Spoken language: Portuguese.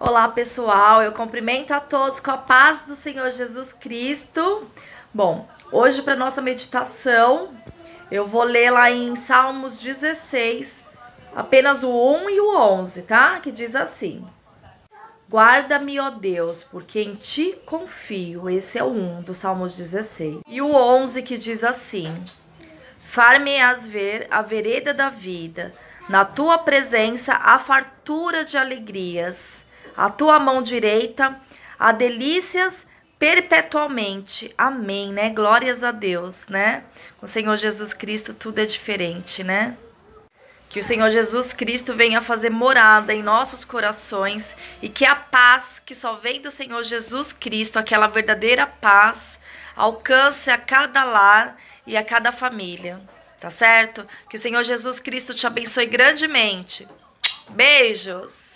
Olá pessoal, eu cumprimento a todos com a paz do Senhor Jesus Cristo. Bom, hoje para nossa meditação eu vou ler lá em Salmos 16, apenas o 1 e o 11, tá? Que diz assim: guarda-me, ó Deus, porque em ti confio. Esse é o 1 do Salmos 16. E o 11 que diz assim: far-me-ás ver a vereda da vida, na tua presença há fartura de alegrias, a tua mão direita há delícias perpetuamente. Amém, né? Glórias a Deus, né? Com o Senhor Jesus Cristo tudo é diferente, né? Que o Senhor Jesus Cristo venha fazer morada em nossos corações e que a paz que só vem do Senhor Jesus Cristo, aquela verdadeira paz, alcance a cada lar e a cada família, tá certo? Que o Senhor Jesus Cristo te abençoe grandemente. Beijos!